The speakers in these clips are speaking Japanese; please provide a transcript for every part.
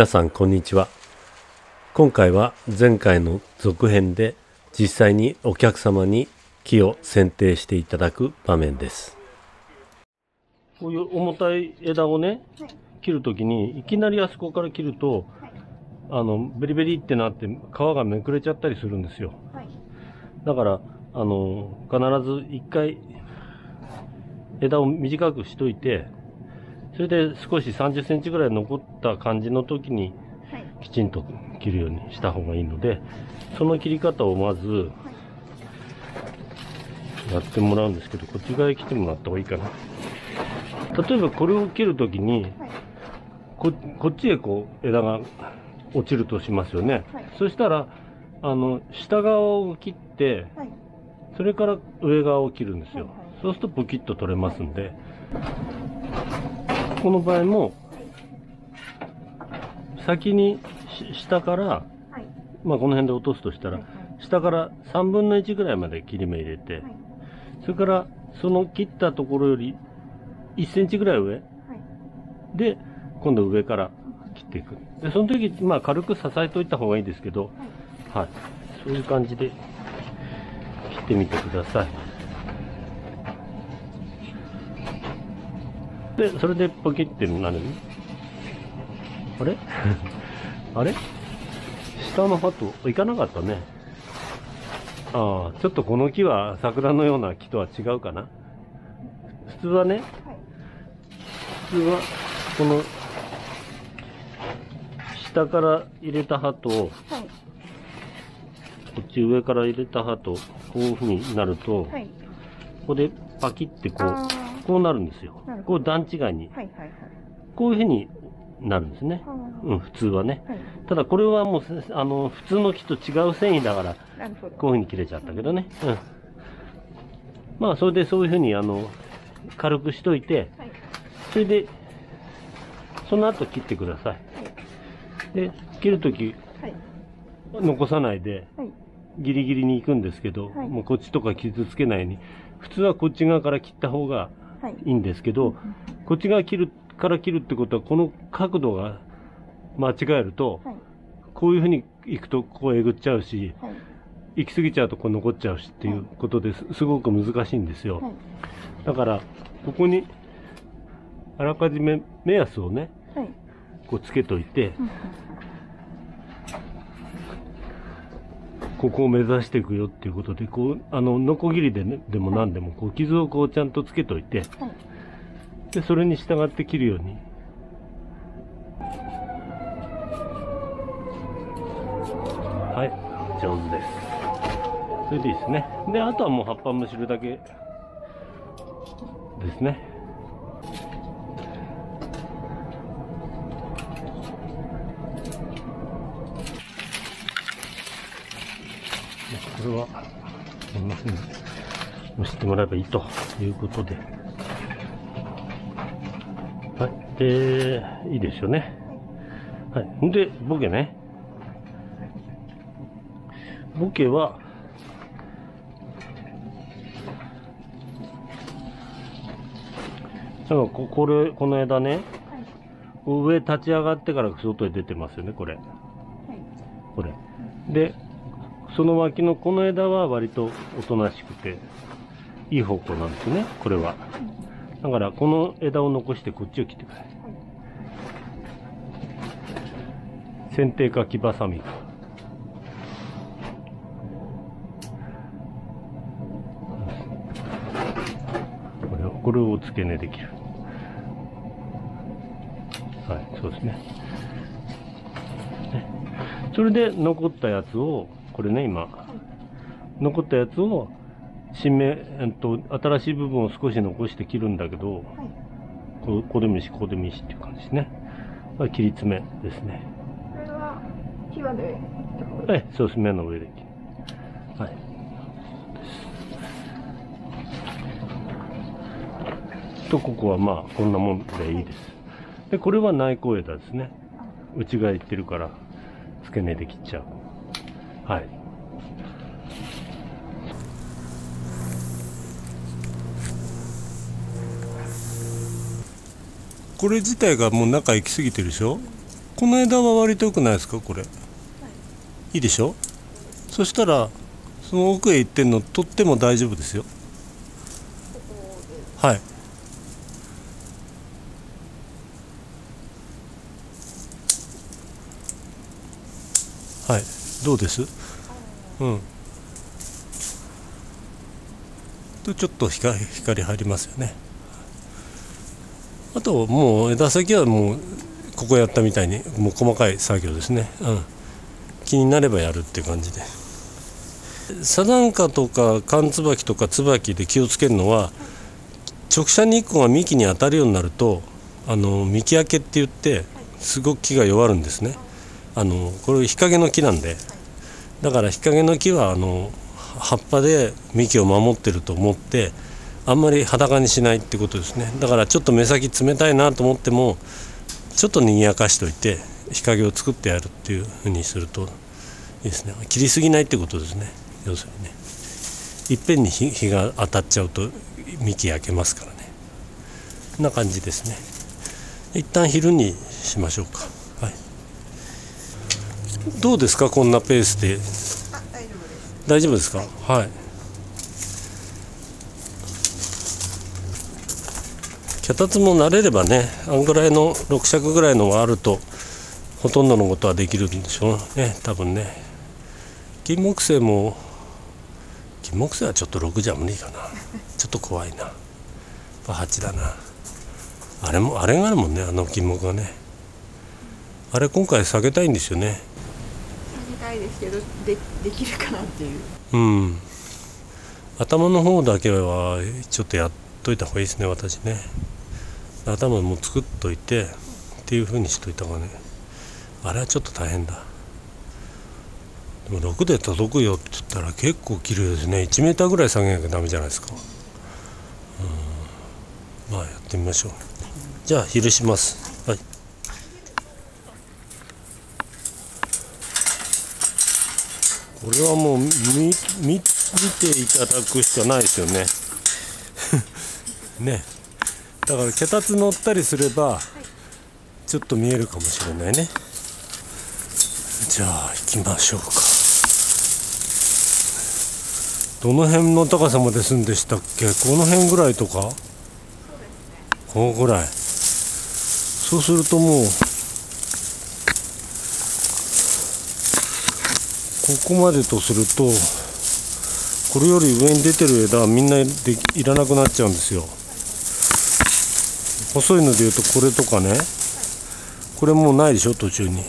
皆さんこんにちは。今回は前回の続編で実際にお客様に木を剪定していただく場面です。こういう重たい枝をね切るときにいきなりあそこから切るとベリベリってなって皮がめくれちゃったりするんですよ。だから必ず一回枝を短くしといて、それで少し30センチぐらい残った感じの時にきちんと切るようにした方がいいので、その切り方をまずやってもらうんですけど、こっち側へ来てもらった方がいいかな。例えばこれを切る時に こっちへこう枝が落ちるとしますよね。そしたら下側を切って、それから上側を切るんですよ。そうするとポキッと取れますんで、この場合も先に下から、まあこの辺で落とすとしたら、下から3分の1ぐらいまで切り目入れて、それからその切ったところより1センチぐらい上、で今度上から切っていく。でその時まあ軽く支えといた方がいいですけど、そういう感じで切ってみてください。でそれでポキってなる。あれあれ下の葉といかなかったね。ああ、ちょっとこの木は桜のような木とは違うかな。普通はね、普通はこの下から入れた葉と、こっち上から入れた葉とこういうふうになると、ここでパキってこう。こうなるんですよ。こう段違いに。こういうふうになるんですね。普通はね。ただこれはもう、普通の木と違う繊維だから、こういうふうに切れちゃったけどね。まあ、それでそういうふうに、軽くしといて、それで、その後切ってください。で、切るとき、残さないで、ギリギリに行くんですけど、もうこっちとか傷つけないように、普通はこっち側から切った方が、いいんですけど、こっち側から切るってことはこの角度が間違えると、こういうふうにいくとこうえぐっちゃうし、行き過ぎちゃうとこう残っちゃうしっていうことで すごく難しいんですよ。だからここにあらかじめ目安をね、こうつけといて、ここを目指していくよっていうことで、こうノコギリで、ね、でも何でもこう傷をこうちゃんとつけといて、でそれに従って切るように。はい、上手です。それでいいですね。であとはもう葉っぱむしるだけですね。これはこんなふうに蒸してもらえばいいということで、いいですよね。でボケね、ボケはこの枝ね、上立ち上がってから外へ出てますよね、これ。でその脇のこの枝は割とおとなしくていい方向なんですね、これは。だからこの枝を残してこっちを切ってください。剪定か木ばさみか。これを付け根で切る。そうですね。それで残ったやつをこれね、今残ったやつを新しい部分を少し残して切るんだけど、ここでもいいしここでもいいしっていう感じですね。切り詰めですね。これは木輪で、そうです、目の上で切る。とここはまあこんなもんでいいです。でこれは内向枝ですね。内側行ってるから付け根で切っちゃう。これ自体がもう中行き過ぎてるでしょ。この枝は割と良くないですかこれ、いいでしょ。そしたらその奥へ行ってんの取っても大丈夫ですよ。はい、はい、どうです。うんとちょっと光入りますよね。あともう枝先はもうここやったみたいにもう細かい作業ですね。うん、気になればやるって感じで、サダンカとかカンツバキとかツバキで気をつけるのは、直射日光が幹に当たるようになると幹焼けって言ってすごく木が弱るんですね。これ日陰の木なんで、だから日陰の木は葉っぱで幹を守ってると思ってあんまり裸にしないってことですね。だからちょっと目先冷たいなと思ってもちょっとにぎやかしといて日陰を作ってやるっていうふうにするといいですね。切りすぎないってことですね。要するにね、いっぺんに日が当たっちゃうと幹焼けますからね。こんな感じですね。一旦昼にしましょうか。はい、どうですかこんなペースで。大丈夫ですか。はい、脚立も慣れればね、あんぐらいの6尺ぐらいのがあるとほとんどのことはできるんでしょうね、多分ね。金木犀はちょっと6じゃ無理かな。ちょっと怖いな。やっぱ8だな。あれがあるもんね、金木がね。あれ今回下げたいんですよね。下げたいですけど、できるかなっていう。うん。頭の方だけはちょっとやっといた方がいいですね、私ね。頭も作っといてっていう風にしといた方がね。あれはちょっと大変だ。でも6で届くよって言ったら結構切るですね。1メーターぐらい下げなきゃダメじゃないですか。うん、まあやってみましょう。じゃあ昼します。はい、これはもう見ていただくしかないですよね。ね、だから脚立乗ったりすれば、ちょっと見えるかもしれないね。じゃあ行きましょうか。どの辺の高さまで住んでしたっけ。この辺ぐらいとか、このぐらい。そうするともうここまでとすると、これより上に出てる枝はみんなでいらなくなっちゃうんですよ。細いのでいうとこれとかね、これもうないでしょ途中に。だか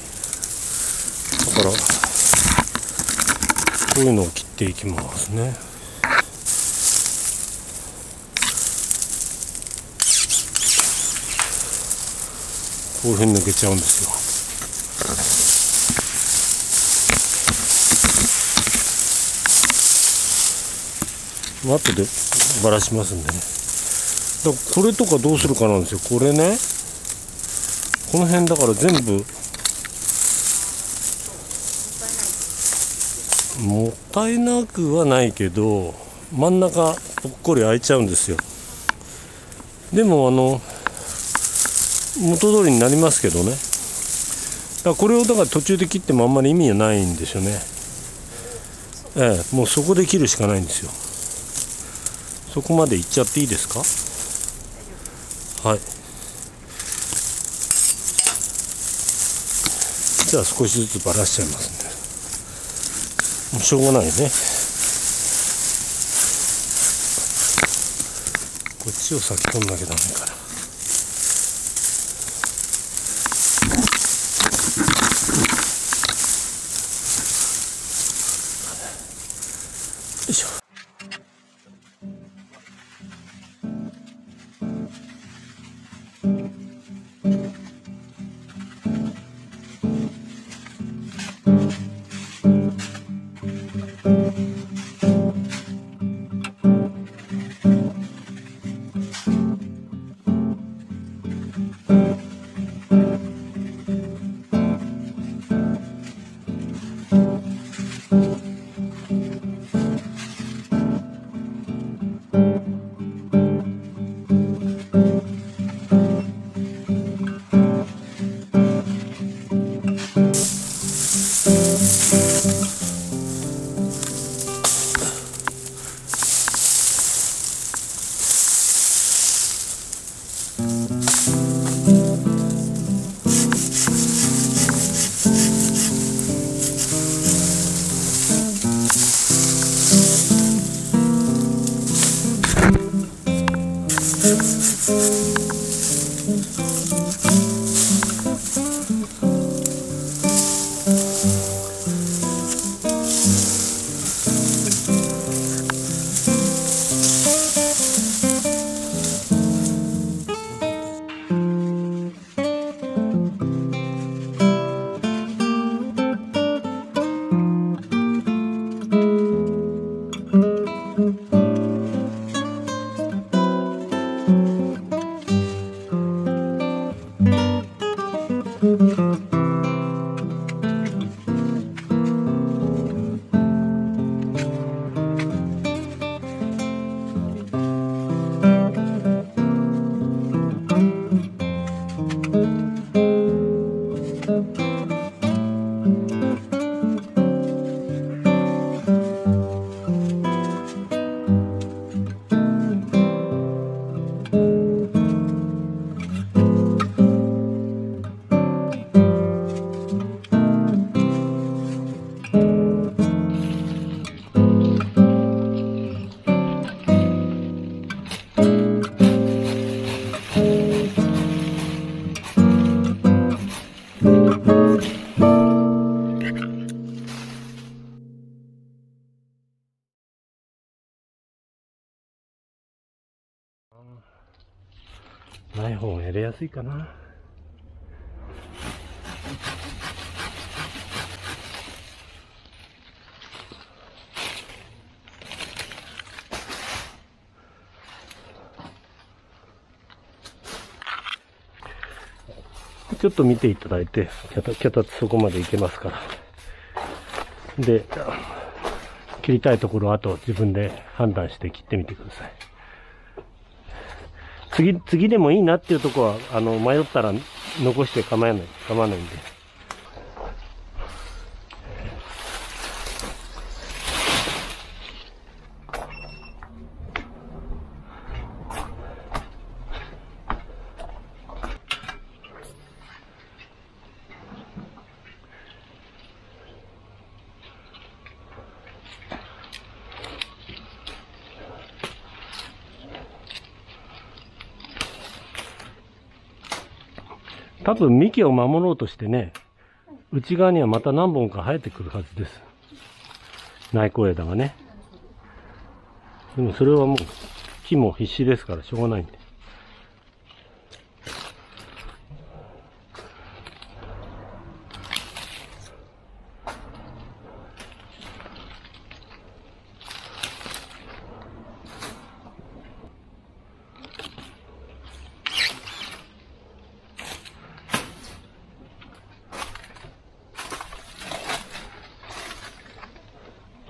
らこういうのを切っていきますね。こういうふうに抜けちゃうんですよ。後でばらしますんでね。だからこれとかどうするかなんですよ。これね、この辺だから全部もったいなくはないけど、真ん中ぽっこり空いちゃうんですよ。でも元通りになりますけどね。だからこれをだから途中で切ってもあんまり意味がないんですよね。ええ、もうそこで切るしかないんですよ。そこまで行っちゃっていいですか。はい、じゃあ少しずつばらしちゃいますんで、もうしょうがないね。こっちを先取んなきゃダメから。よいしょ。ない方がやりやすいかな。ちょっと見ていただいて、脚立そこまでいけますから。で、切りたいところはあと自分で判断して切ってみてください。次でもいいなっていうとこは、迷ったら残して構わないんで。多分幹を守ろうとしてね、内側にはまた何本か生えてくるはずです。内向枝がね。でもそれはもう木も必死ですからしょうがないんで。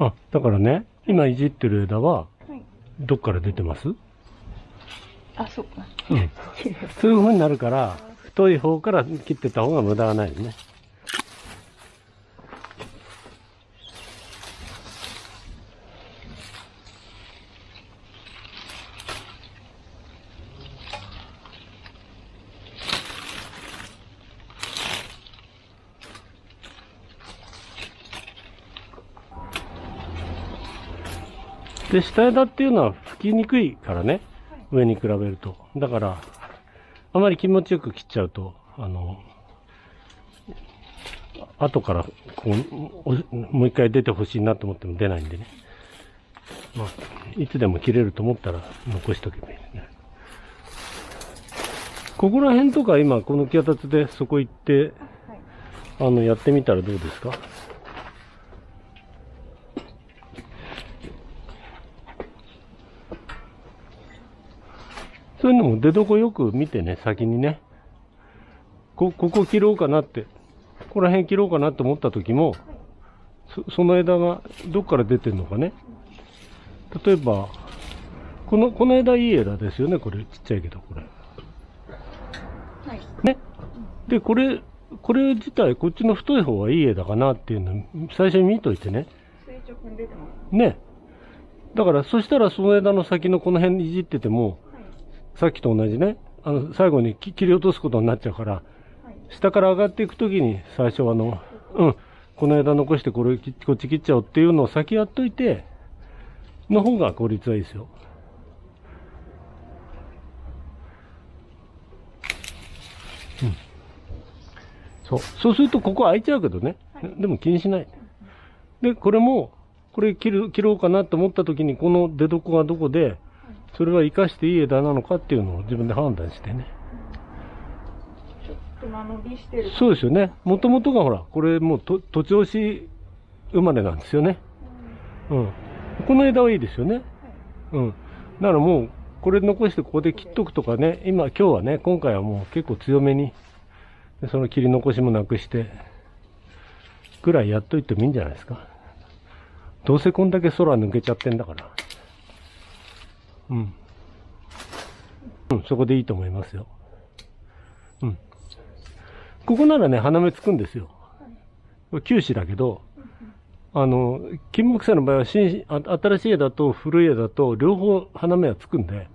あ、だからね、今いじってる枝は、どっから出てます？あ、そうか。うん。そういう風になるから、太い方から切ってた方が無駄がないですね。で、下枝っていうのは吹きにくいからね、上に比べると。だから、あまり気持ちよく切っちゃうと、後からこう、もう一回出てほしいなと思っても出ないんでね。まあ、いつでも切れると思ったら残しとけばいいね。ここら辺とか今、この脚立でそこ行って、やってみたらどうですか？そういうのも出どこよく見てね、先にね。ここ切ろうかなって、ここら辺切ろうかなと思った時も、その枝がどっから出てるのかね。例えば、この枝いい枝ですよね、これ。ちっちゃいけど、これ。はい。ね。で、これ自体、こっちの太い方はいい枝かなっていうの最初に見といてね。垂直に出てます。ね。だから、そしたらその枝の先のこの辺いじってても、さっきと同じね、最後に切り落とすことになっちゃうから、下から上がっていくときに最初この枝残してこっち切っちゃおうっていうのを先やっといて、の方が効率はいいですよ。そう。そうするとここ空いちゃうけどね。はい、でも気にしない。で、これも、これ切ろうかなと思った時に、この出どこがどこで、それは生かしていい枝なのかっていうのを自分で判断してね。ちょっと間延びしてる。そうですよね。もともとがほら、これもう土地押し生まれなんですよね。うん。この枝はいいですよね。はい、うん。だからもう、これ残してここで切っとくとかね、今日はね、今回はもう結構強めに、その切り残しもなくして、ぐらいやっといてもいいんじゃないですか。どうせこんだけ空抜けちゃってんだから。うん。うん、そこでいいと思いますよ。うん。ここならね、花芽つくんですよ。これ九死だけど、キンモクセイの場合は新しい枝と古い枝と両方花芽はつくんで、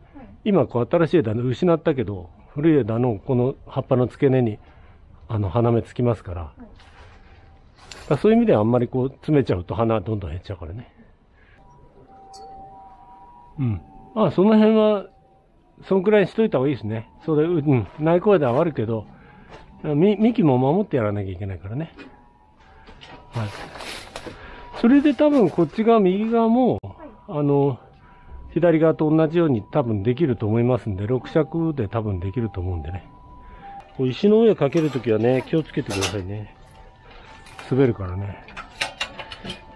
今こう新しい枝の失ったけど、古い枝のこの葉っぱの付け根に花芽つきますから、そういう意味ではあんまりこう詰めちゃうと花はどんどん減っちゃうからね。うん。あ、その辺は、そんくらいにしといた方がいいですね。そうだ、うん。内向枝はあるけど、幹も守ってやらなきゃいけないからね。はい。それで多分こっち側、右側も、左側と同じように多分できると思いますんで、6尺で多分できると思うんでね。石の上かけるときはね、気をつけてくださいね。滑るからね。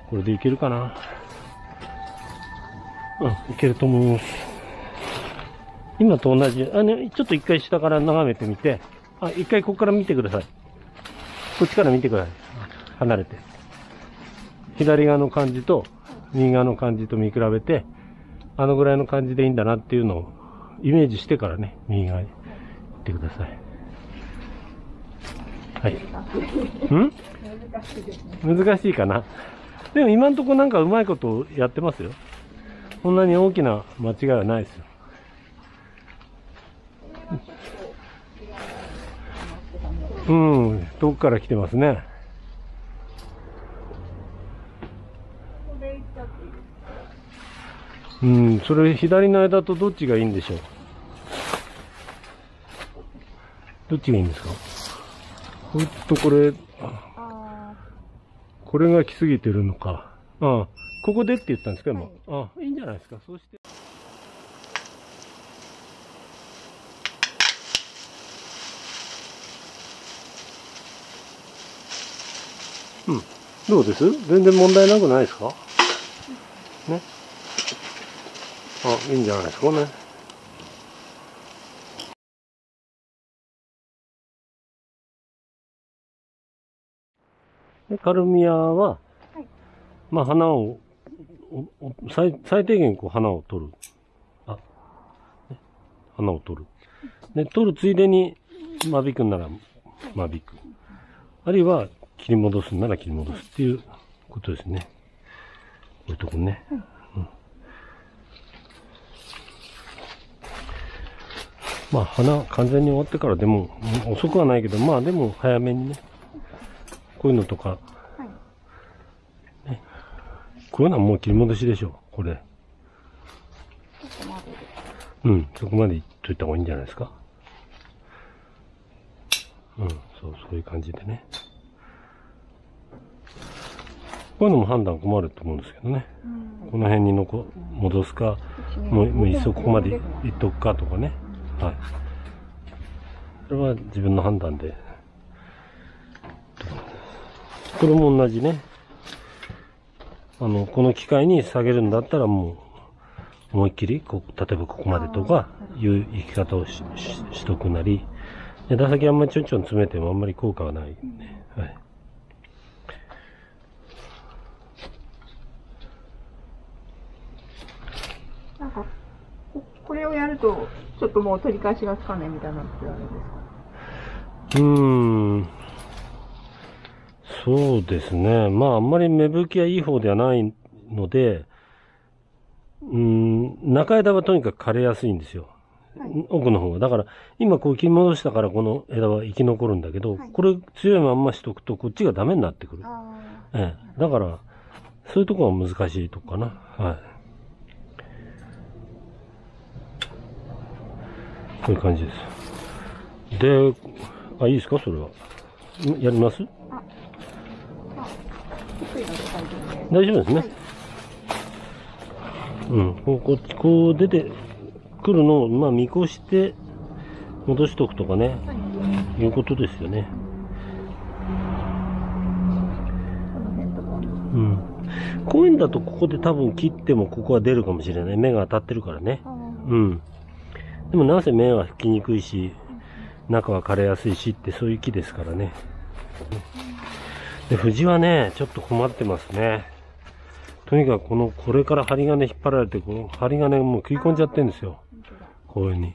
これでいけるかな。うん、いけると思います。今と同じ、ね、ちょっと一回下から眺めてみて、一回ここから見てください。こっちから見てください。離れて。左側の感じと、右側の感じと見比べて、ぐらいの感じでいいんだなっていうのをイメージしてからね、右側に行ってください。はい。ん？難しいですね。難しいかな。でも今んとこなんかうまいことやってますよ。そんなに大きな間違いはないですよ。うん、遠くから来てますね。うん、それ左の枝とどっちがいいんでしょう？どっちがいいんですか？ほんとこれが来すぎてるのか。ああ、ここでって言ったんですか今。ああ、いいんじゃないですか。そうして。うん。どうです？全然問題なくないですか？ね。あ、いいんじゃないですかね。で、カルミアは、はい、まあ花を、最低限こう花を取る。あ、ね、花を取る。で、取るついでに間引くんなら間引く。あるいは切り戻すんなら切り戻すっていうことですね。こういうとこね。はい、まあ花完全に終わってからでも遅くはないけど、まあでも早めにね、こういうのとか、はいね、こういうのはもう切り戻しでしょう、これ。うん、そこまでいっといた方がいいんじゃないですか。うん、そういう感じでね。こういうのも判断困ると思うんですけどね。この辺に戻すか、もういっそここまでいっとくかとかね。はい。それは自分の判断で。これも同じね。この機械に下げるんだったらもう、思いっきり、例えばここまでとか、いう生き方をしとくなり、枝先あんまりちょんちょん詰めてもあんまり効果はないね。はい。なんか、これをやると、ちょっともう取り返しがつかないみたいなってあるんですか？そうですね。まあ、あんまり芽吹きはいい方ではないので、中枝はとにかく枯れやすいんですよ。はい、奥の方が。だから、今こう切り戻したからこの枝は生き残るんだけど、はい、これ強いまんましとくとこっちがダメになってくる。ええ、だから、そういうところは難しいとこかな。はい。こういう感じです。で、あ、いいですかそれは。やります？大丈夫ですね。うん、こっちこう出てくるのを、まあ、見越して戻しとくとかね、いうことですよね。うん。公園だとここで多分切ってもここは出るかもしれない。芽が当たってるからね。うん。でもなんせ芽は吹きにくいし、中は枯れやすいしってそういう木ですからね。で、藤はね、ちょっと困ってますね。とにかくこれから針金引っ張られて、この針金もう食い込んじゃってるんですよ。公園に。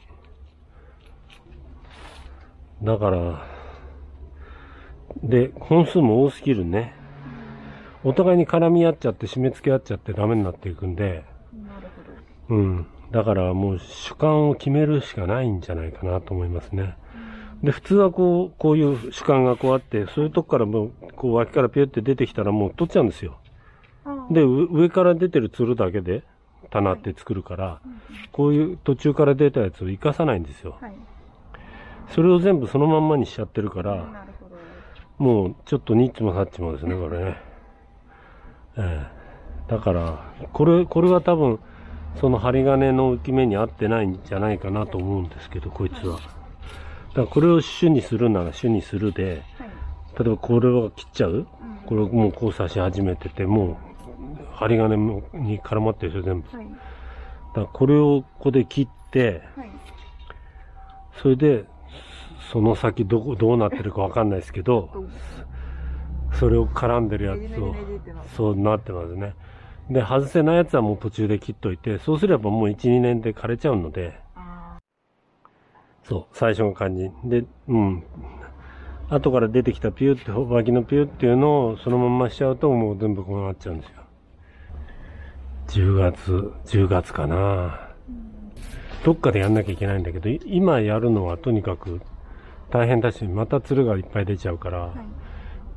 だから、で、本数も多すぎるね。お互いに絡み合っちゃって、締め付け合っちゃってダメになっていくんで。うん。だからもう主観を決めるしかないんじゃないかなと思いますね。で、普通はこういう主観がこうあって、そういうとこからもう、こう脇からピュって出てきたらもう取っちゃうんですよ。で、上から出てるツルだけで棚って作るから、こういう途中から出たやつを生かさないんですよ。それを全部そのまんまにしちゃってるから、もうちょっとニッチもサッチもですね、これね。だから、これは多分、その針金の浮き目に合ってないんじゃないかなと思うんですけど、こいつは。だからこれを種にするなら種にするで、例えばこれを切っちゃう？これをもう交差し始めてて、もう針金に絡まってるでしょ、全部。だからこれをここで切って、それで、その先どうなってるかわかんないですけど、それを絡んでるやつを、そうなってますね。で、外せないやつはもう途中で切っといて、そうすればもう1、2年で枯れちゃうので、そう、最初の感じ。で、うん。後から出てきたピューって、脇のピューっていうのをそのまんましちゃうともう全部こうなっちゃうんですよ。10月かな。どっかでやんなきゃいけないんだけど、今やるのはとにかく大変だし、またツルがいっぱい出ちゃうから、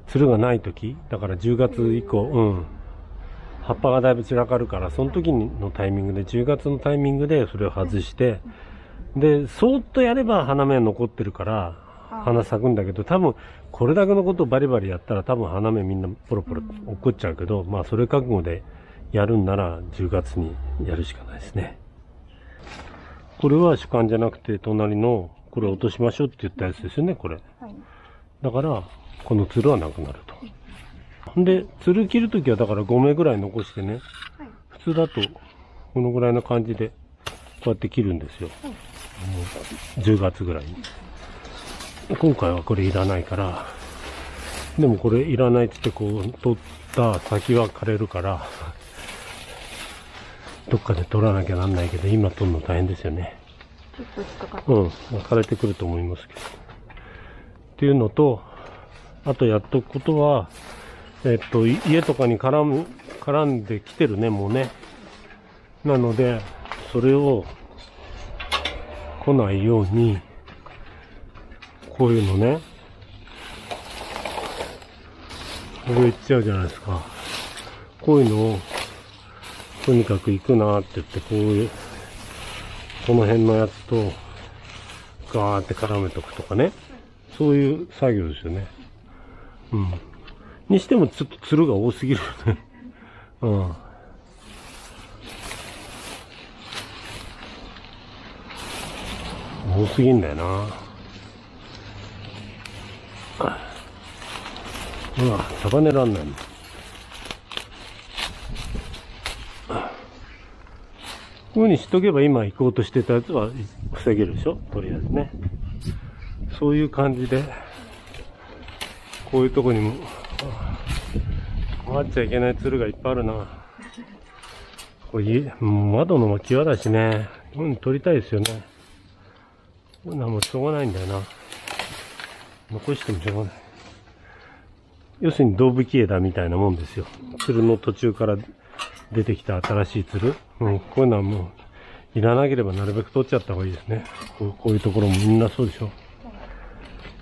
ツルがない時、だから10月以降、うん。葉っぱがだいぶ散らかるから、その時のタイミングで、10月のタイミングでそれを外して、で、そーっとやれば花芽残ってるから、花咲くんだけど、多分、これだけのことをバリバリやったら、多分花芽みんなポロポロ落っこっちゃうけど、まあ、それ覚悟でやるんなら、10月にやるしかないですね。これは主観じゃなくて、隣の、これ落としましょうって言ったやつですよね、これ。だから、このツルはなくなると。で、ツル切るときはだから5目ぐらい残してね、普通だとこのぐらいの感じでこうやって切るんですよ。10月ぐらいに。今回はこれいらないから、でもこれいらないって言ってこう取った先は枯れるから、どっかで取らなきゃなんないけど、今取るの大変ですよね。ちょっと引っかかって。うん、枯れてくると思いますけど。っていうのと、あとやっとくことは、家とかに絡んできてるね、もうね。なので、それを来ないように、こういうのね、上行っちゃうじゃないですか。こういうのを、とにかく行くなって言って、こういう、この辺のやつと、ガーって絡めとくとかね。そういう作業ですよね。うん。にしてもちょっとツルが多すぎるよね。うん。多すぎんだよな。うわ、束ねらんないの。こういう風にしとけば今行こうとしてたやつは防げるでしょ？とりあえずね。そういう感じで、こういうとこにも、回っちゃいけないツルがいっぱいあるな。これ、窓の際だしね、うん、取りたいですよね。こんなもうしょうがないんだよな。残してもしょうがない。要するに動物枝みたいなもんですよ。ツルの途中から出てきた新しいツル。うん、こういうのはもう、いらなければなるべく取っちゃった方がいいですね。こういうところもみんなそうでしょ。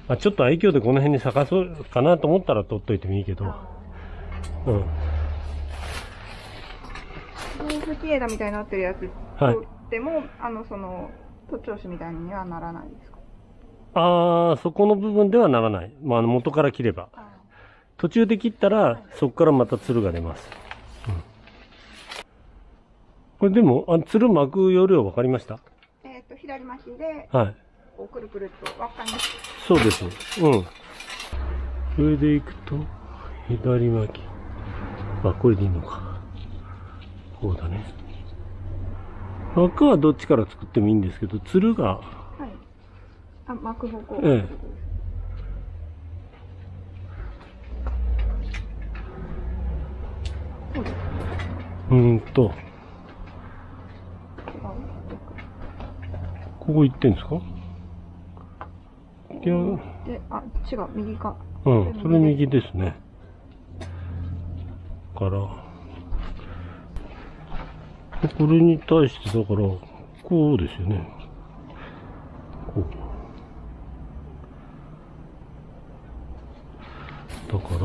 あ、ちょっと愛嬌でこの辺に咲かそうかなと思ったら取っといてもいいけど。うん。動物枝みたいになってるやつ取っても、はい、その、徒長枝みたいにはならないですか？ああ、そこの部分ではならない。まあ、元から切れば。途中で切ったら、そこからまたつるが出ます。うん、これでも、つる巻く要領分かりました？左巻きで、はい。くるくるっと輪っかに。そうです。うん。それでいくと、左巻き。あ、これでいいのか。こうだね。輪っかはどっちから作ってもいいんですけど、つるが、あ、巻く方向。ええ。ここ行ってんですか？いや。あ、違う、右か。うん、それ右ですね。から、これに対してだから、こうですよね。こう。だから、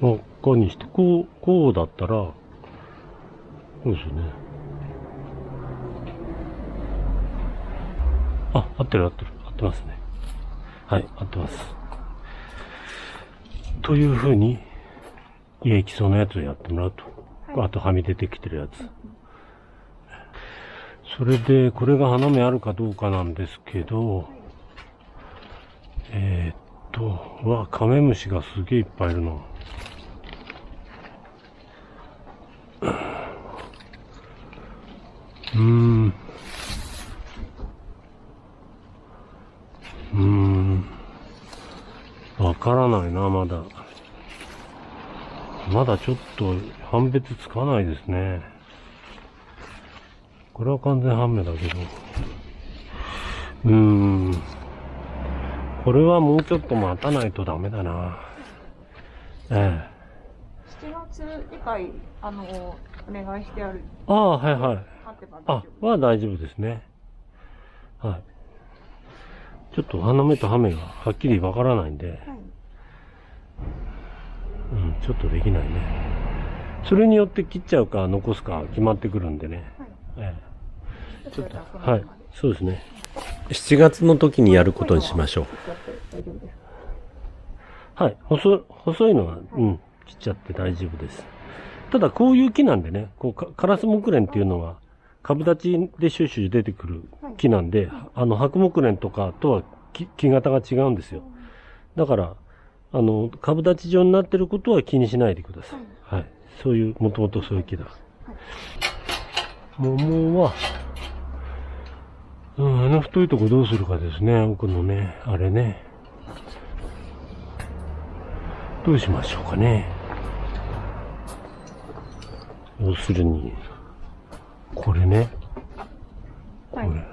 輪っかにして、こうだったら、こうですよね。あ、合ってますね。はい、合ってます。というふうに、家行きそうなやつをやってもらうと。はい、あと、はみ出てきてるやつ。それで、これが花芽あるかどうかなんですけど、はい、うわ、カメムシがすげえいっぱいいるな。わからないな、まだ。まだちょっと判別つかないですね。これは完全判明だけど。これはもうちょっと待たないとダメだな。ええ。7月以外、お願いしてある。ああ、はいはい。あ、は大丈夫ですね。はい。ちょっと花芽と葉芽がはっきりわからないんで。はい、うん、ちょっとできないね。それによって切っちゃうか残すか決まってくるんでね。はい、ええ。ちょっと、はい。そうですね。7月の時にやることにしましょう。はい。細いのは、うん、切っちゃって大丈夫です。ただ、こういう木なんでね、こう、カラス木蓮っていうのは、株立ちでシュシュ出てくる木なんで、白木蓮とかとは木型が違うんですよ。だから、株立ち状になってることは気にしないでください。はい。そういう、もともとそういう木だ。桃は、うん、太いとこどうするかですね、奥のね、あれね。どうしましょうかね。要するに、これね。はい。これ。うん、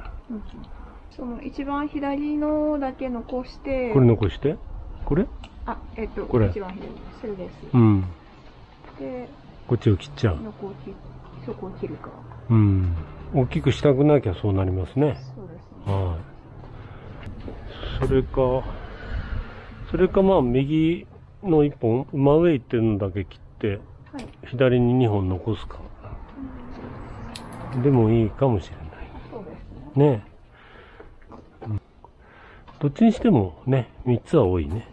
その一番左のだけ残して。これ残して？これ？あ、これ。一番左。それです。うん。で、こっちを切っちゃう。そこを切るか。うん。大きくしたくなきゃそうなりますね。そうですね。はい。それかまあ右の1本、真上行ってるのだけ切って、はい、左に2本残すか。でもいいかもしれない。そうですね。ねえ、うん。どっちにしてもね、3つは多いね。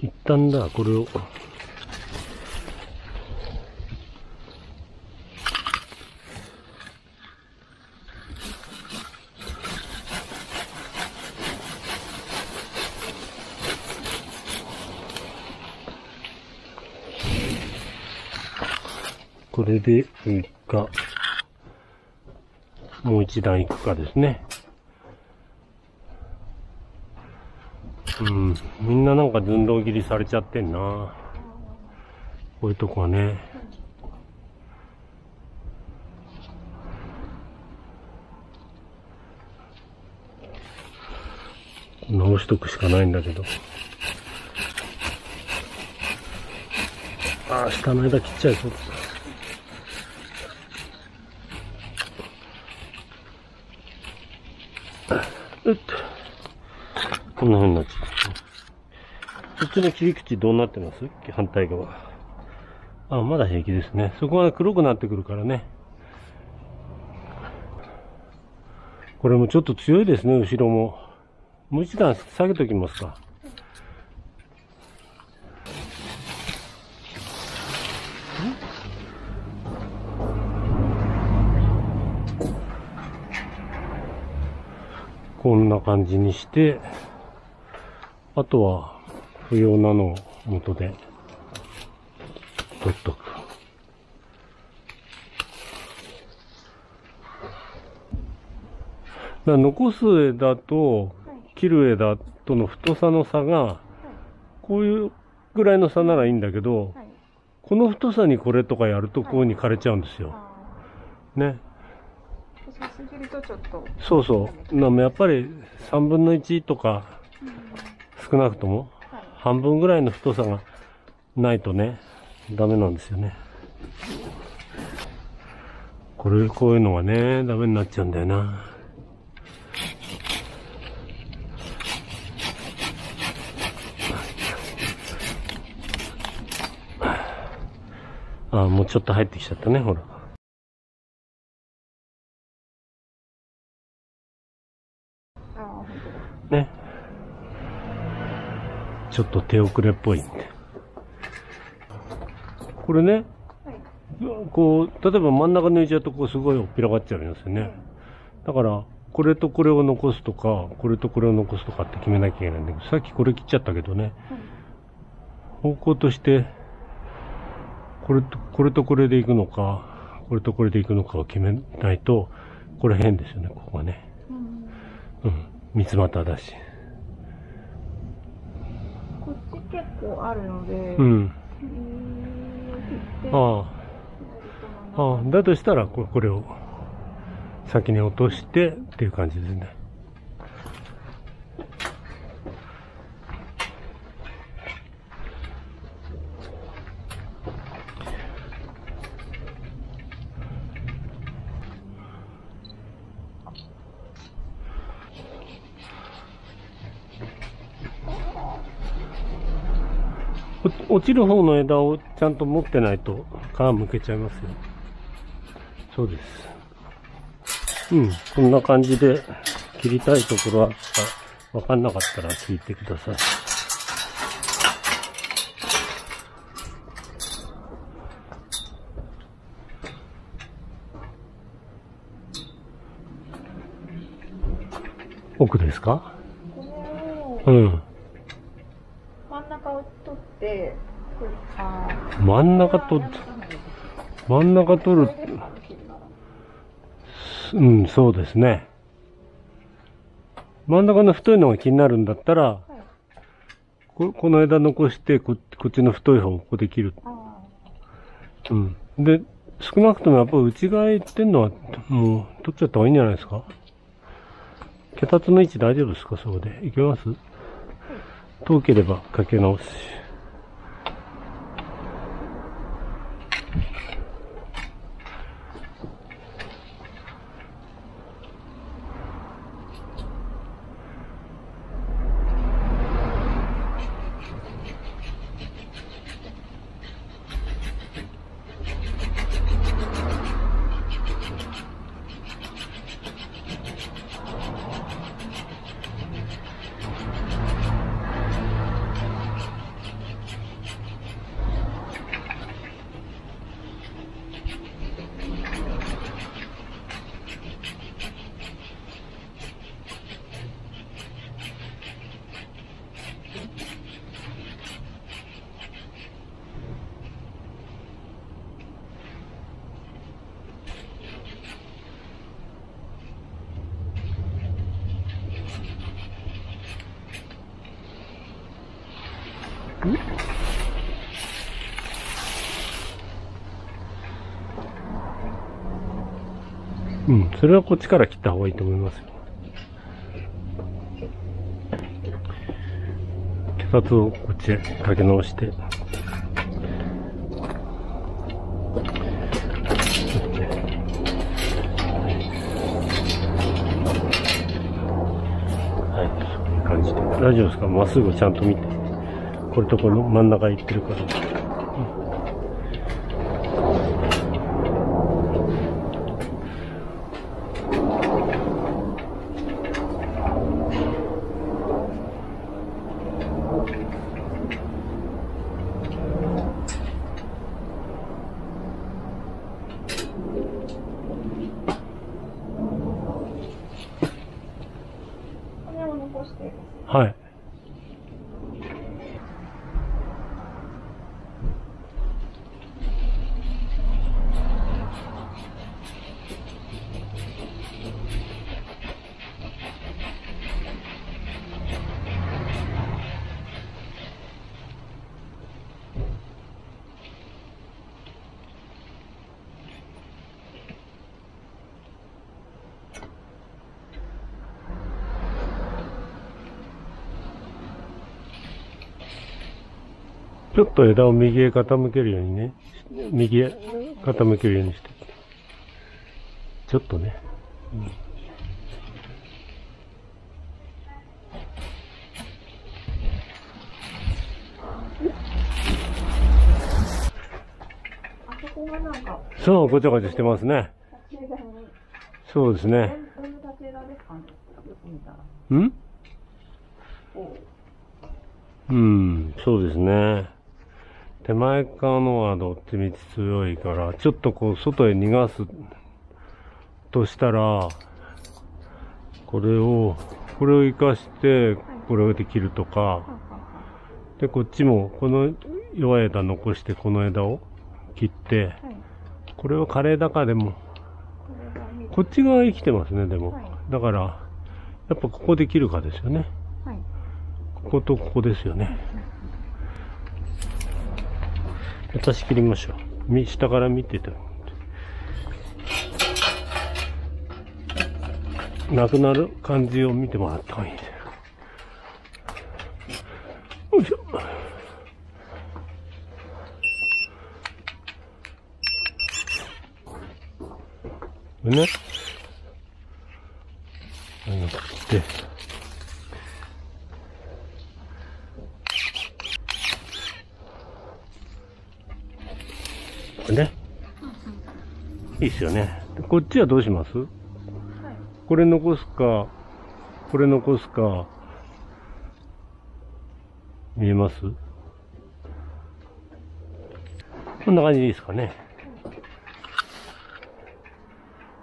うん、一旦だ、これを。これでいいか、もう一段いくかですね。うん、みんななんか寸胴切りされちゃってんな。こういうとこはね。直しとくしかないんだけど。ああ、下の枝切っちゃいそうだ。こんな風になっちゃう。そっちの切り口どうなってます？反対側。あ、まだ平気ですね。そこが黒くなってくるからね。これもちょっと強いですね、後ろも。もう一段下げときますか。こんな感じにして、あとは不要なのを元で取っとく。だ残す枝と切る枝との太さの差が、こういうぐらいの差ならいいんだけど、この太さにこれとかやるとこういう風に枯れちゃうんですよ。ね。そうそう。でもやっぱり3分の1とか、少なくとも半分ぐらいの太さがないとね、ダメなんですよね。これ、こういうのがね、ダメになっちゃうんだよな。あ、もうちょっと入ってきちゃったね、ほら。ね、ちょっと手遅れっぽいんで、これね、はい、こう例えば真ん中抜いちゃうとこうすごいおっぴらがっちゃいますよね、はい、だからこれとこれを残すとかこれとこれを残すとかって決めなきゃいけないんだけど、さっきこれ切っちゃったけどね、はい、方向としてこれとこれでいくのかこれとこれでいくのかを決めないとこれ変ですよね、ここがね。うん、うん、三つ股だし、こっち結構あるので、うん、ああ、だとしたらこれを先に落としてっていう感じですね。落ちる方の枝をちゃんと持ってないと皮むけちゃいますよ。そうです。うん、こんな感じで切りたいところあった。わかんなかったら聞いてください。奥ですか？うん。真ん中取る、うん、そうですね。真ん中の太いのが気になるんだったら、はい、この枝残してこっちの太い方をここで切る。うん。で、少なくともやっぱり内側へ行ってんのは、もう取っちゃった方がいいんじゃないですか。脚立の位置大丈夫ですか、そこで。いけます？はい、遠ければかけ直すし。うん、それはこっちから切った方がいいと思いますよ。脚立をこっちへかけ直して。大丈夫ですか？まっすぐちゃんと見て。これとこの真ん中行ってるから。はい。ちょっと枝を右へ傾けるようにね。右へ傾けるようにして。ちょっとね。うん、そう、ごちゃごちゃしてますね。そうですね。ん？うん、そうですね。手前側のはどっちみち強いから、ちょっとこう、外へ逃がすとしたら、これを生かして、これで切るとか、で、こっちも、この弱い枝残して、この枝を切って、これは枯れ高でも、こっち側生きてますね、でも。だから、やっぱここで切るかですよね。こことここですよね。私切りましょう。下から見てて。なくなる感じを見てもらった方がいい。よいしょ。ね。で。ね、いいですよね。こっちはどうします？はい、これ残すか、これ残すか、見えます？こんな感じでいいですかね。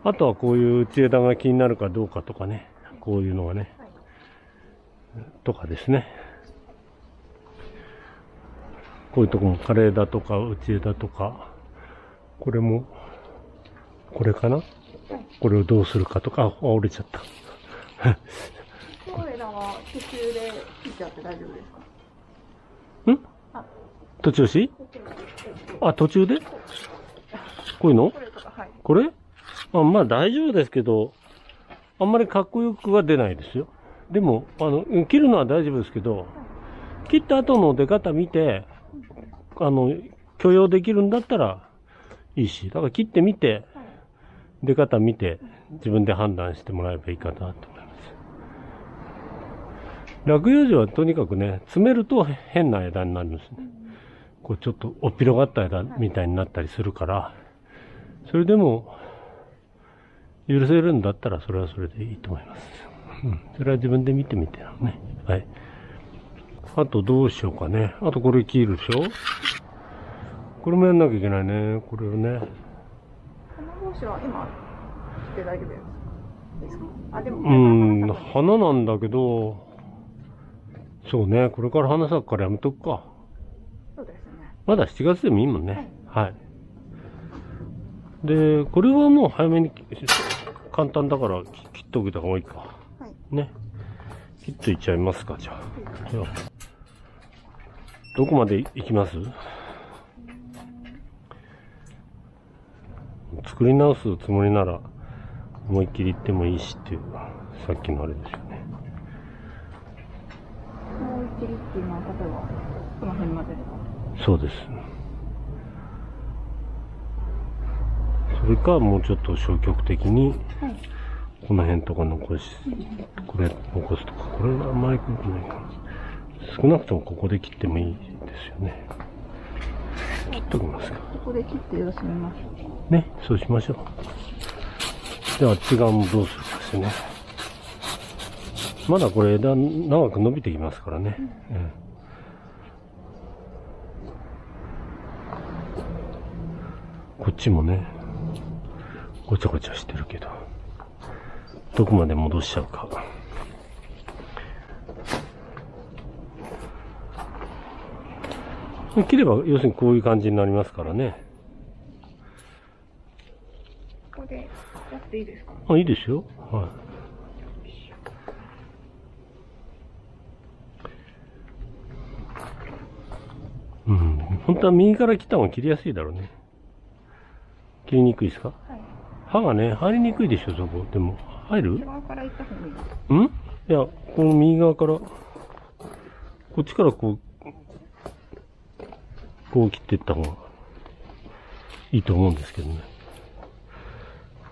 あとはこういう内枝が気になるかどうかとかね、こういうのがね、はい、とかですね。こういうとこも枯れ枝とか内枝とか。これも、これかな、これをどうするかとか、あ、折れちゃった。この枝は途中で切っちゃって大丈夫ですか？ん？あ、途中し？あ、途中で？こういうの？これ？あ、まあ大丈夫ですけど、あんまりかっこよくは出ないですよ。でも、切るのは大丈夫ですけど、切った後の出方見て、許容できるんだったら、いいし、だから切ってみて、出方見て、自分で判断してもらえばいいかなと思います。落葉樹はとにかくね、詰めると変な枝になるんですね。こうちょっとおっぴろがった枝みたいになったりするから、それでも、許せるんだったらそれはそれでいいと思います。うん。それは自分で見てみてなのね。はい。あとどうしようかね。あとこれ切るでしょ？これもやんなきゃいけないね、これをね。花帽子は今、切って大丈夫ですか？あ、でも。うん、花なんだけど、そうね、これから花咲くからやめとくか。そうですね。まだ7月でもいいもんね。はい。はい、で、これはもう早めに、簡単だから切っておいた方がいいか。はい。ね。切っていっちゃいますか、じゃあ。はい、どこまで行きます？作り直すつもりなら思いっきりいってもいいしっていう、さっきのあれですよね。思いっきりっていうのは、例えばこの辺までですか？そうです。それかもうちょっと消極的にこの辺とか残し、これ残すとか、これはあんまり良くないかな。少なくともここで切ってもいいですよね。切っときますか。ここで切って様子見ます。ね、そうしましょう。では、あっち側もどうするかですね。まだこれ枝長く伸びていますからね。うんうん、こっちもね、ごちゃごちゃしてるけど、どこまで戻しちゃうか。切れば、要するにこういう感じになりますからね。ここでやっていいですか？あ、いいですよ。はい。うん、本当は右から切った方が切りやすいだろうね。切りにくいですか？はい、刃がね、入りにくいでしょ、そこ。でも、入る？うん？いや、この右側から、こっちからこう切っていった方がいいと思うんですけどね。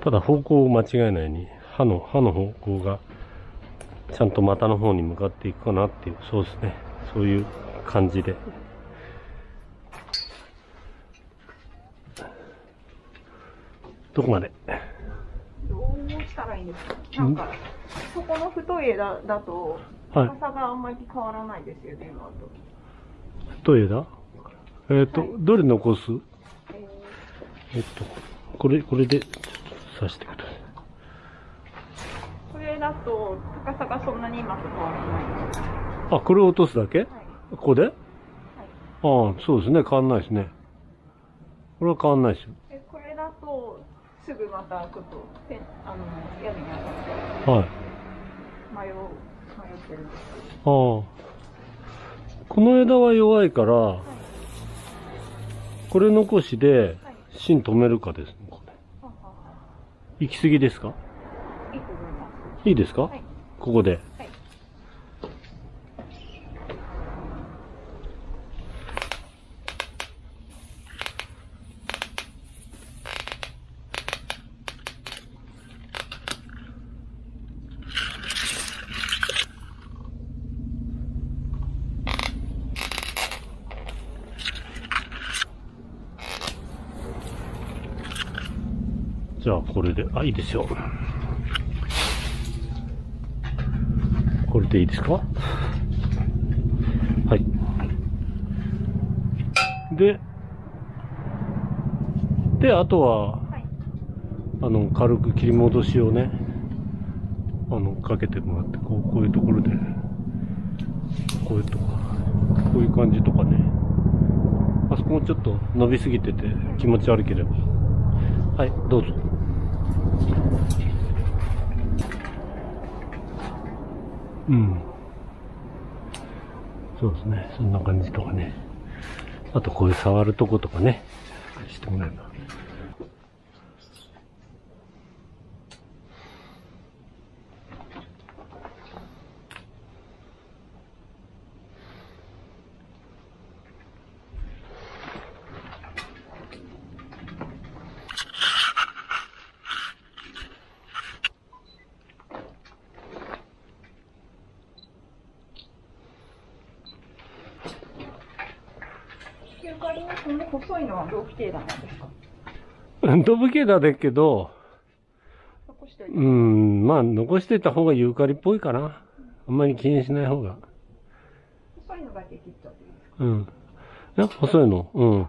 ただ方向を間違えないように、刃の方向が、ちゃんと股の方に向かっていくかなっていう、そうですね。そういう感じで。どこまでどうしたらいいんですか？なんかそこの太い枝だと高さがあんまり変わらないですよね、今と。太い枝？はい、どれ残す？これで刺してください。これだと高さがそんなに今と変わらない。あ、これを落とすだけ？はい、ここで？はい、ああ、そうですね、変わんないですね。これは変わんないですよ。すぐまたちょっと屋根に当たって迷ってるんですけど、この枝は弱いから、はい、これ残しで芯止めるかですね、これ。行き過ぎですか？いいと思います。いいですか？はい、ここで、はい、じゃあこれで、あ、いいですよ。これでいいですか？はい。で、あとは、はい、軽く切り戻しをね、かけてもらって、こういうところで、こういうとこ、こういう感じとかね。あそこもちょっと伸びすぎてて気持ち悪ければ。はい、どうぞ。うん。そうですね。そんな感じとかね。あとこういう触るとことかね。してもらえば。細いのはドブケーダなんですか？ドブケーダだけど、まあ残していた方がユーカリっぽいかな。あんまり気にしない方が。細いのだけ切っちゃっていいですか？細いの。短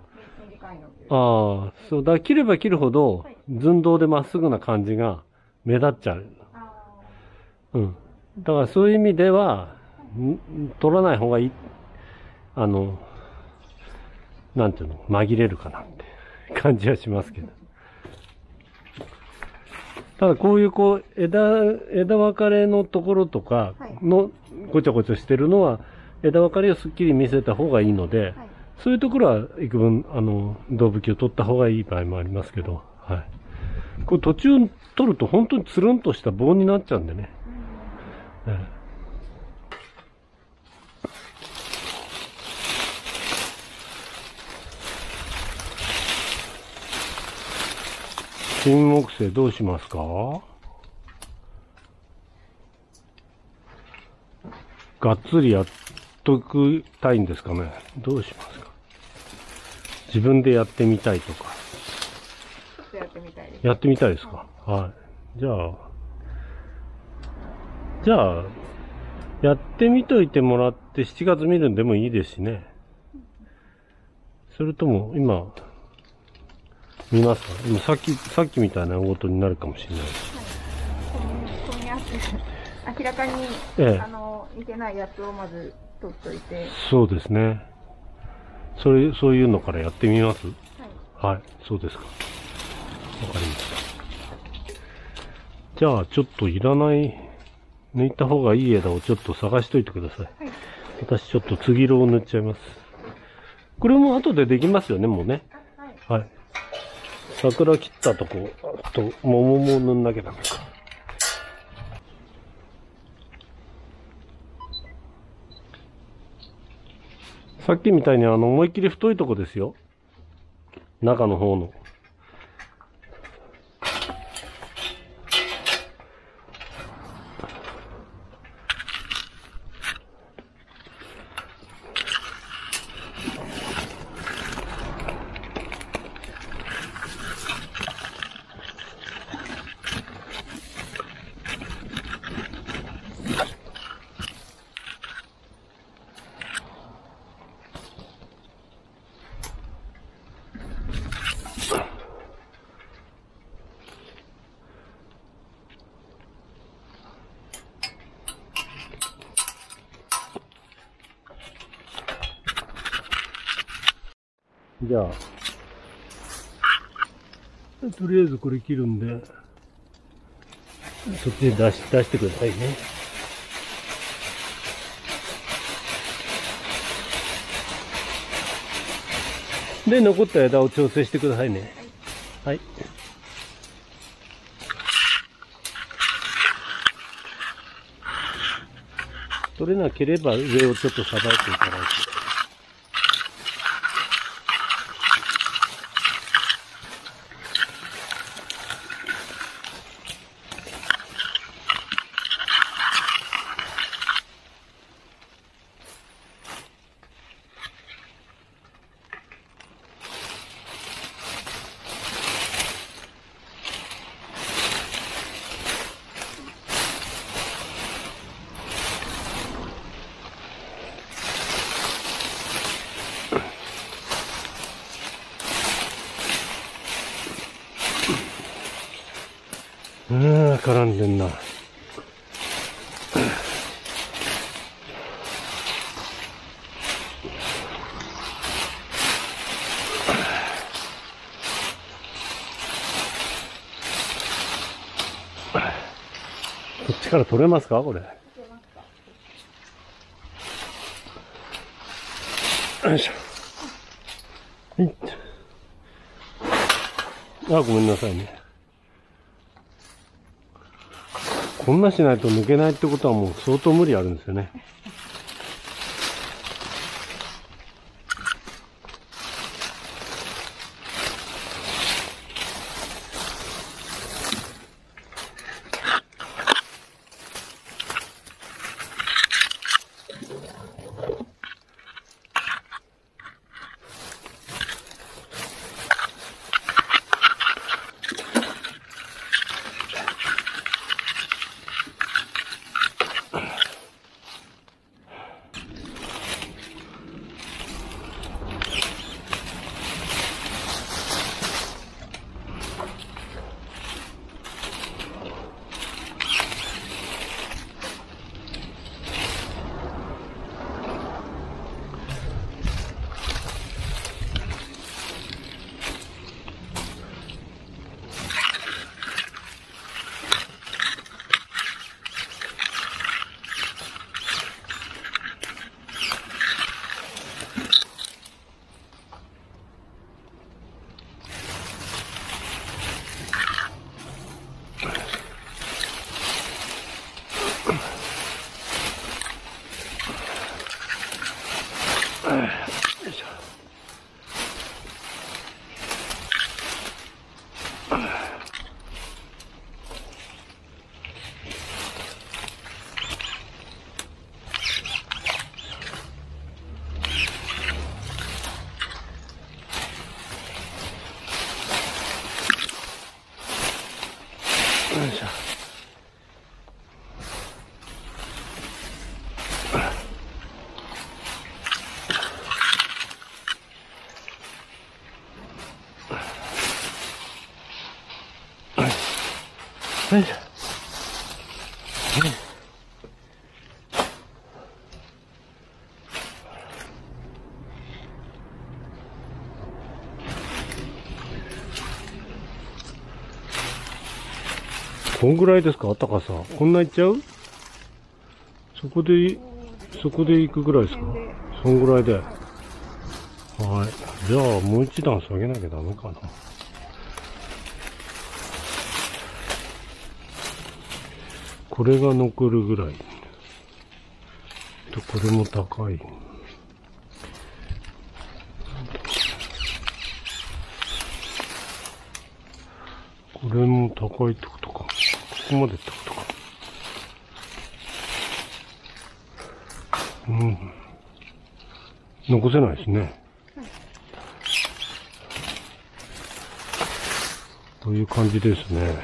いの。ああ、そうだ。切れば切るほど、寸胴でまっすぐな感じが目立っちゃう。だからそういう意味では、取らない方がいい。なんていうの、紛れるかなって感じはしますけど。ただこういう枝分かれのところとかのごちゃごちゃしてるのは、枝分かれをすっきり見せた方がいいので、はい、そういうところは幾分、胴吹きを取った方がいい場合もありますけど、はい。これ途中取ると本当につるんとした棒になっちゃうんでね。金木犀どうしますか？がっつりやっときたいんですかね。どうしますか。自分でやってみたいとか。ちょっとやってみたいです。やってみたいですか。うん、はい。じゃあ、やってみといてもらって7月見るんでもいいですしね。それとも、今、見ますか？でもさっきみたいなことになるかもしれない。明らかに、見てないやつをまず取っといて。そうですね。そういうのからやってみます？はい。はい、そうですか。わかりました。じゃあ、ちょっといらない、抜いた方がいい枝をちょっと探しといてください。はい、私ちょっと継ぎ色を塗っちゃいます。これも後でできますよね、もうね。はい、はい。桜切ったとこ、あと桃も塗んなきゃダメか。さっきみたいに思いっきり太いとこですよ。中の方の。じゃあ、とりあえずこれ切るんで、そっちに出してくださいね。で、残った枝を調整してくださいね。はい。取れなければ上をちょっとさばいていただいて。絡んでんな。こっちから取れますかこれ。よいしょ。あ、ごめんなさいね。こんなしないと抜けないってことはもう相当無理あるんですよね。よいしょ。よいしょ。こんぐらいですか、高さ。こんないっちゃう？そこで行くぐらいですか？そんぐらいで。はい。じゃあ、もう一段下げなきゃダメかな。これが残るぐらい。と、これも高い。これも高いってことか。ここまでってことか。うん。残せないですね。という感じですね。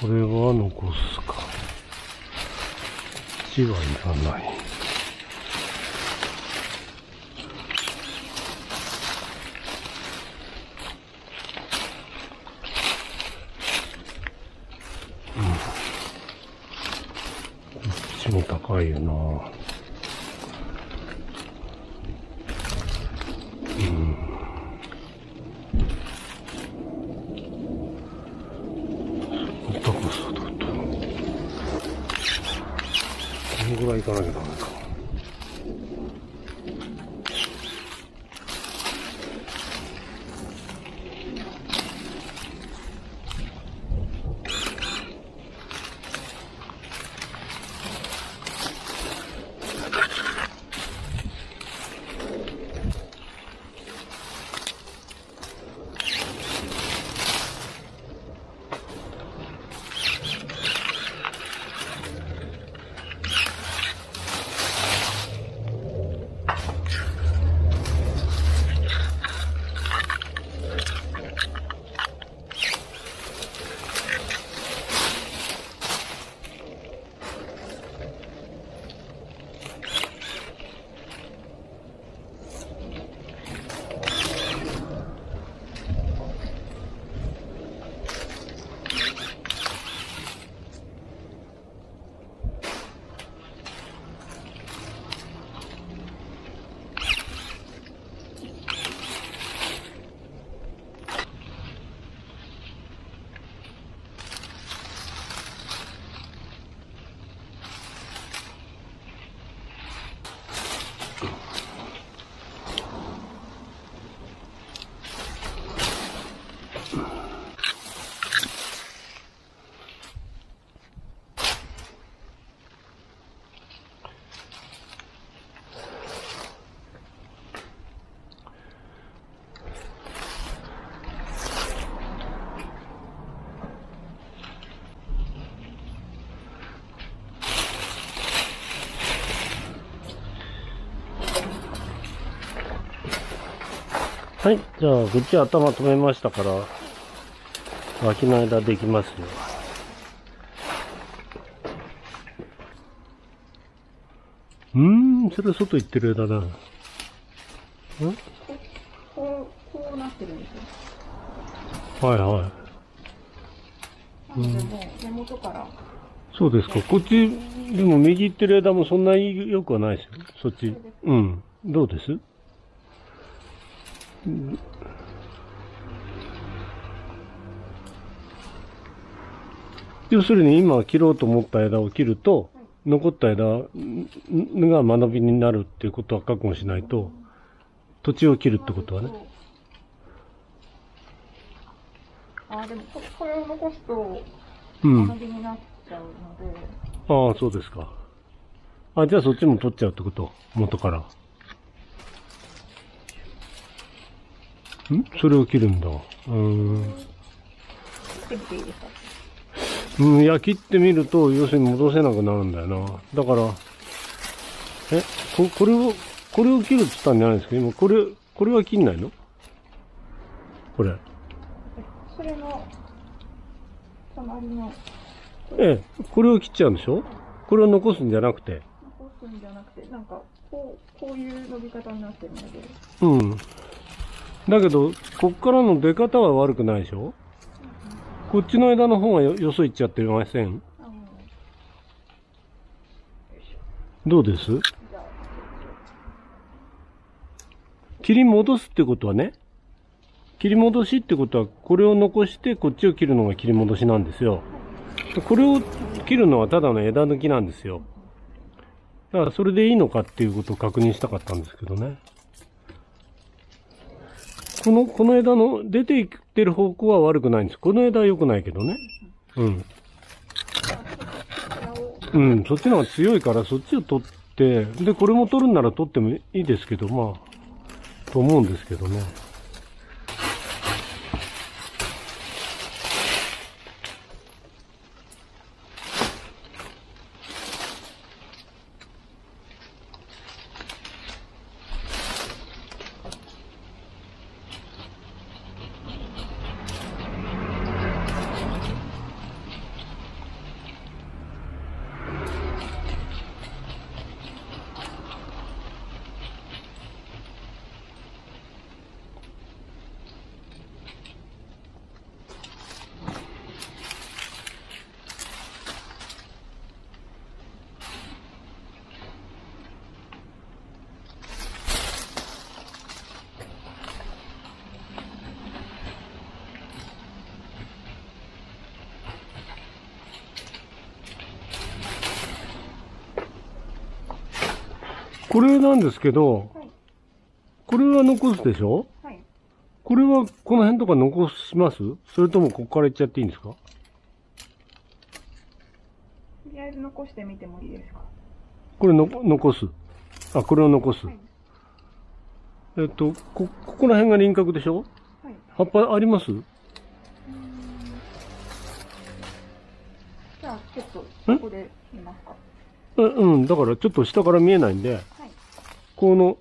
これは残すか。土はいらない。うん。こっちも高いよな。うん。ぐらい行かなきゃダメか。はい、じゃあ、こっち頭止めましたから、脇の間できますよ。それ外行ってる枝だな。こうなってるんですよ。はいはい。根元から。そうですか。こっち、でも右行ってる枝もそんなに良くはないですよ。そっち。うん。どうです？要するに今切ろうと思った枝を切ると、残った枝が間延びになるっていうことは覚悟しないと、土地を切るってことはね。でもこれを残すと間延びになっちゃうので。ああ、そうですか。じゃあそっちも取っちゃうってこと、元から。それを切るんだ。いや、切ってみると、要するに戻せなくなるんだよな。だから、これを、これを切るって言ったんじゃないですけど、今これは切んないの？これ。これの、隣の。ええ、これを切っちゃうんでしょ？これを残すんじゃなくて。残すんじゃなくて、なんか、こういう伸び方になってるので。うん。だけど、こっからの出方は悪くないでしょ？こっちの枝の方が よそいっちゃってません？どうです？切り戻すってことはね、切り戻しってことは、これを残してこっちを切るのが切り戻しなんですよ。これを切るのはただの枝抜きなんですよ。だからそれでいいのかっていうことを確認したかったんですけどね。この枝の出ていってる方向は悪くないんです。この枝は良くないけどね。うん。うん、そっちの方が強いから、そっちを取って、で、これも取るんなら取ってもいいですけど、まあ、と思うんですけどね。これなんですけど、はい、これは残すでしょ？はい、これはこの辺とか残します？それともここからいっちゃっていいんですか？とりあえず残してみてもいいですか？これの残す。あ、これを残す。はい、ここら辺が輪郭でしょ？はい、葉っぱあります？じゃあ、ちょっとここで見ますか？うん、だからちょっと下から見えないんで。この、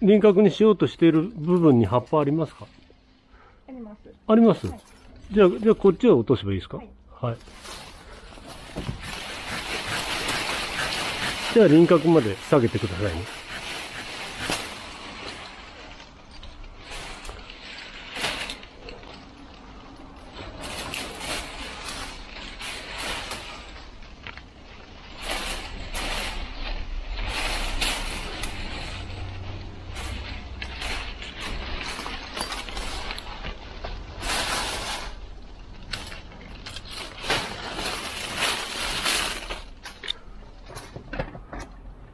輪郭にしようとしている部分に葉っぱありますか？あります。あります。はい、じゃあこっちは落とせばいいですか？はい。はい、じゃあ輪郭まで下げてくださいね。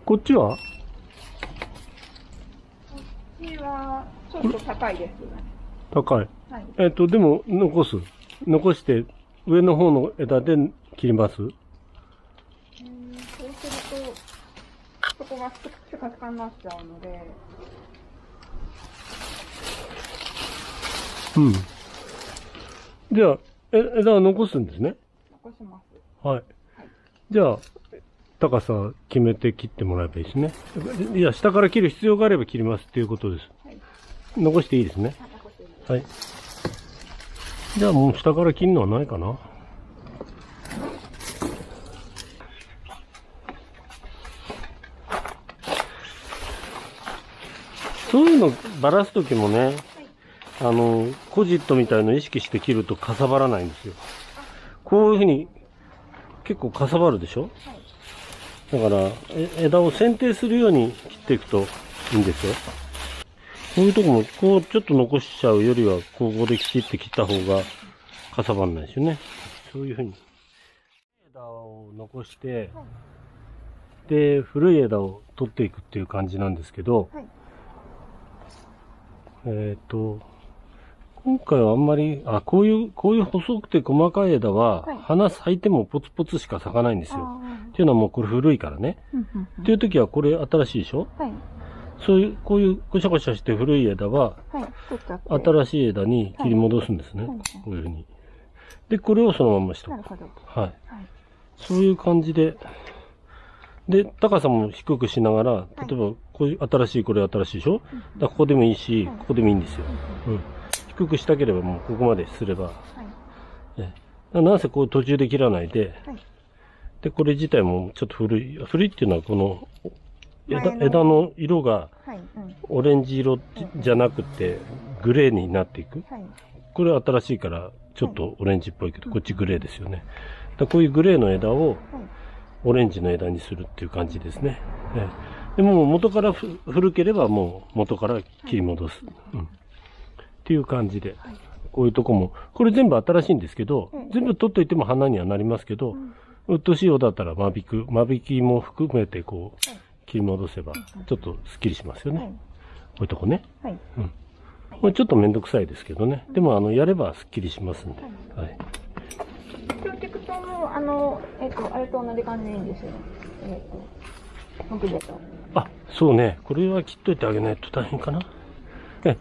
こっちは？こっちは、ちょっと高いです。高い。はい、でも、残して、上の方の枝で切ります？そうすると、そこがスカスカになっちゃうので。うん。じゃあ、枝は残すんですね？残します。はい。はい、じゃあ、高さ決めて切ってもらえばいいですね。いや、下から切る必要があれば切りますっていうことです。はい、残していいですね。はい。じゃあもう下から切るのはないかな。そういうのばらすときもね、はい、コジットみたいの意識して切るとかさばらないんですよ。こういうふうに結構かさばるでしょ？はい、だから、枝を剪定するように切っていくといいんですよ。こういうとこも、こう、ちょっと残しちゃうよりは、ここできちって切った方が、かさばらないですよね。そういうふうに。枝を残して、で、古い枝を取っていくっていう感じなんですけど、今回はあんまり、こういう細くて細かい枝は、花咲いてもポツポツしか咲かないんですよ。っていうのはもうこれ古いからね。っていう時はこれ新しいでしょ？はい、そういう、こういうごしゃごしゃして古い枝は、新しい枝に切り戻すんですね。こういうふうに。で、これをそのまましとく。はい。そういう感じで、で、高さも低くしながら、例えば、こういう新しい、これ新しいでしょ、だからここでもいいし、ここでもいいんですよ。うん。低くしたければもうここまですれば。なんせこう途中で切らないで、で、これ自体もちょっと古い。古いっていうのはこの枝の色がオレンジ色じゃなくてグレーになっていく。これは新しいからちょっとオレンジっぽいけど、こっちグレーですよね。だこういうグレーの枝をオレンジの枝にするっていう感じですね。でも元から古ければもう元から切り戻す。うんっていう感じで、こういうとこも、これ全部新しいんですけど、全部取っといても花にはなりますけど、うっとうしいようだったら間引きも含めてこう、切り戻せば、ちょっとスッキリしますよね。こういうとこね。うん。これちょっとめんどくさいですけどね。でも、やればスッキリしますんで。はい。プロテクターも、あれと同じ感じでいいんですよね。木毛と。あ、そうね。これは切っといてあげないと大変かな。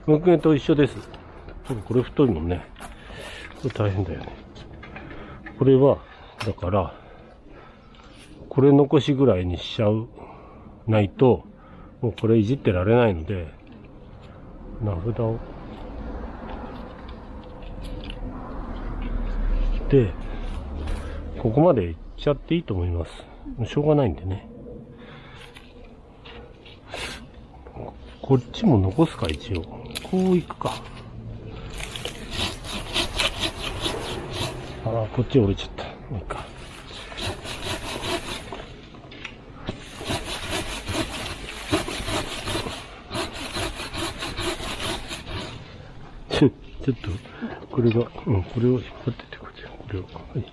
木毛と一緒です。これ太いもんね。これ大変だよね。これは、だから、これ残しぐらいにしちゃう、ないと、もうこれいじってられないので、名札を。で、ここまでいっちゃっていいと思います。もうしょうがないんでね。こっちも残すか、一応。こう行くか。あら、こっち折れちゃった。もういいか。ちょっと、これが、うん、これを引っ張ってて、こっち、これを。はい。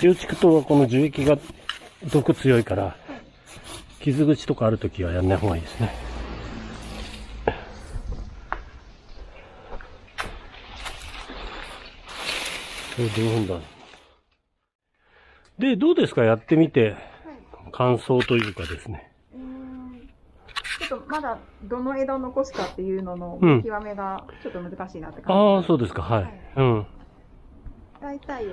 キヨチクトウはこの樹液が毒強いから、傷口とかあるときはやんない方がいいですね。これどうなんだろう。で、どうですかやってみて、感想というかですね。ちょっとまだどの枝を残すかっていうのの極めがちょっと難しいなって感じ、うん、ああ、そうですか。はい。はい、うん。大体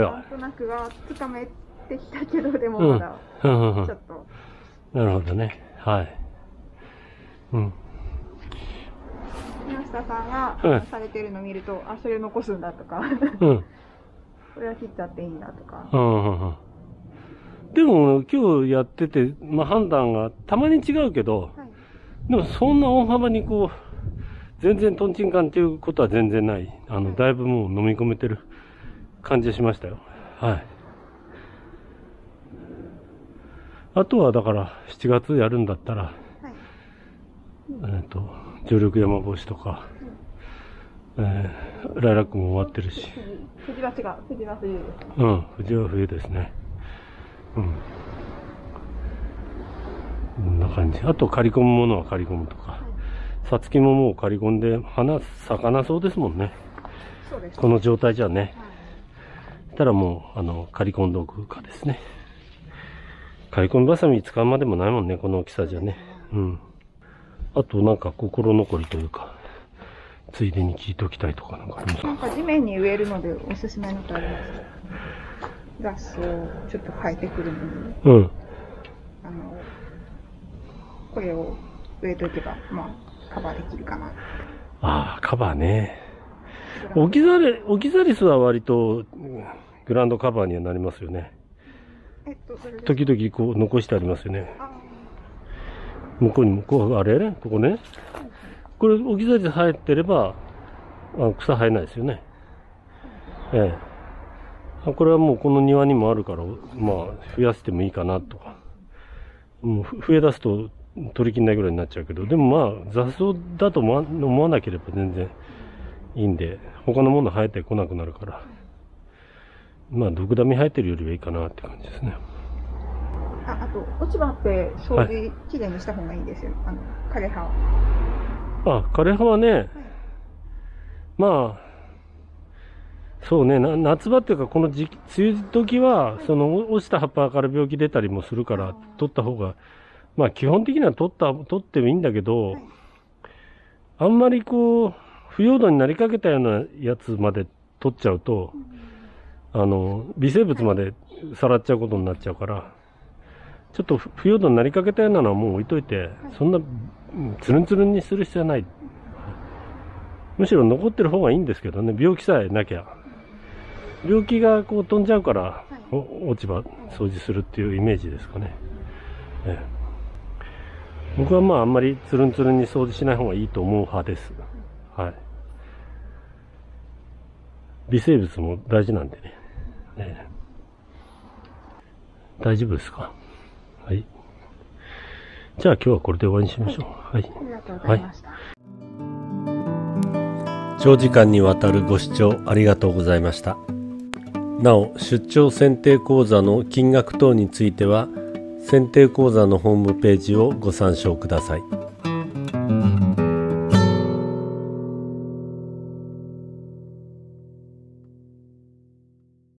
は。なんとなくはつかめてきたけど、でもまだ、ちょっと。なるほどね。はい。うん。宮下さんがされてるのを見ると、あ、それを残すんだとか、うん、これは切っちゃっていいんだとか。でも、今日やってて、まあ、判断がたまに違うけど、はい、でもそんな大幅にこう、全然トンチンカンっていうことは全然ない。だいぶもう飲み込めてる。感じしましたよ。はい。あとはだから7月やるんだったら、はい、常緑山帽子とか、うん、ライラックも終わってるし。藤は違う。藤は冬です。うん、藤は冬ですね。うん。こんな感じ。あと刈り込むものは刈り込むとか、さつきももう刈り込んで花咲かなそうですもんね。そうです。この状態じゃね。はい、たらもう、刈り込んでおくかですね。刈り込みバサミ使うまでもないもんね、この大きさじゃね。うん。あと、なんか心残りというか、ついでに聞いておきたいとかなんかありますか？なんか地面に植えるのでおすすめのとあります。雑草をちょっと変えてくるのに。うん。これを植えとけば、まあ、カバーできるかな。ああ、カバーね。オキザリスは割と、グランドカバーにはなりますよね。時々こう残してありますよね。向こうにも、こう、あれここね。これ、オキザリス生えてれば、草生えないですよね。ええ。これはもうこの庭にもあるから、まあ、増やしてもいいかなとか。もう増え出すと取りきんないぐらいになっちゃうけど、でもまあ、雑草だと思わなければ全然いいんで、他のもの生えてこなくなるから。まあ、毒ダミ生えてるよりはいいかなって感じですね。あと、落ち葉って掃除きれいにした方がいいんですよ。枯れ葉を。あ、枯れ葉はね、はい、まあ、そうね、夏場っていうか、この梅雨時は、はい、その、落ちた葉っぱから病気出たりもするから、取った方が、まあ、基本的には取ってもいいんだけど、はい、あんまりこう、腐葉土になりかけたようなやつまで取っちゃうと、微生物までさらっちゃうことになっちゃうから、ちょっと腐葉土になりかけたようなのはもう置いといて、そんなつるんつるんにする必要はない。むしろ残ってる方がいいんですけどね、病気さえなきゃ。病気がこう飛んじゃうから、落ち葉掃除するっていうイメージですかね。僕はまああんまりつるんつるんに掃除しない方がいいと思う派です。はい。微生物も大事なんでね。大丈夫ですか？はい。じゃあ今日はこれで終わりにしましょう。はい。ありがとうございました。はい。長時間にわたるご視聴ありがとうございました。なお、出張剪定講座の金額等については、剪定講座のホームページをご参照ください。